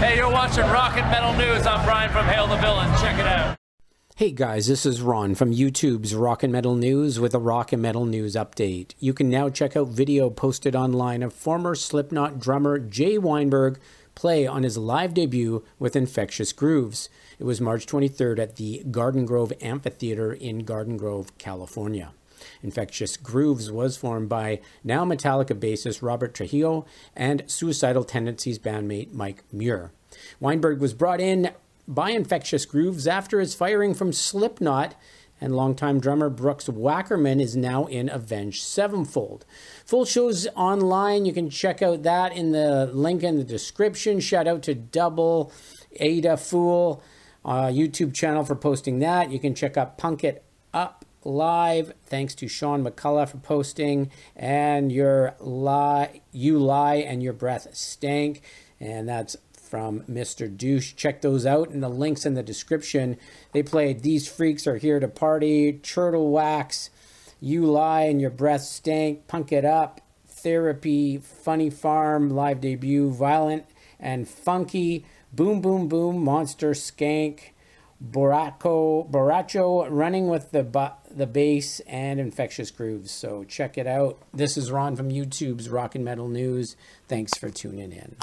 Hey, you're watching Rock and Metal News. I'm Brian from Hail the Villain. Check it out. Hey guys, this is Ron from YouTube's Rock and Metal News with a Rock and Metal News update. You can now check out video posted online of former Slipknot drummer Jay Weinberg play on his live debut with Infectious Grooves. It was March 23rd at the Garden Grove Amphitheater in Garden Grove, California. Infectious Grooves was formed by now Metallica bassist Robert Trujillo and Suicidal Tendencies bandmate Mike Muir. Weinberg was brought in by Infectious Grooves after his firing from Slipknot, and longtime drummer Brooks Wackerman is now in Avenged Sevenfold. Full show's online. You can check out that in the link in the description. Shout out to Double Ada Fool YouTube channel for posting that. You can check out Punk It Up Live. Thanks to Sean McCullough for posting, and You Lie and Your Breath Stank, and that's from Mr. Douche. Check those out and the links in the description. They played These Freaks Are Here to Party, Turtle Wax, You Lie and Your Breath Stank, Punk It Up, Therapy, Funny Farm, Live Debut, Violent and Funky, Boom Boom Boom, Monster Skank, Borracho, Running with the Bass, and Infectious Grooves. So check it out. This is Ron from YouTube's Rock and Metal News. Thanks for tuning in.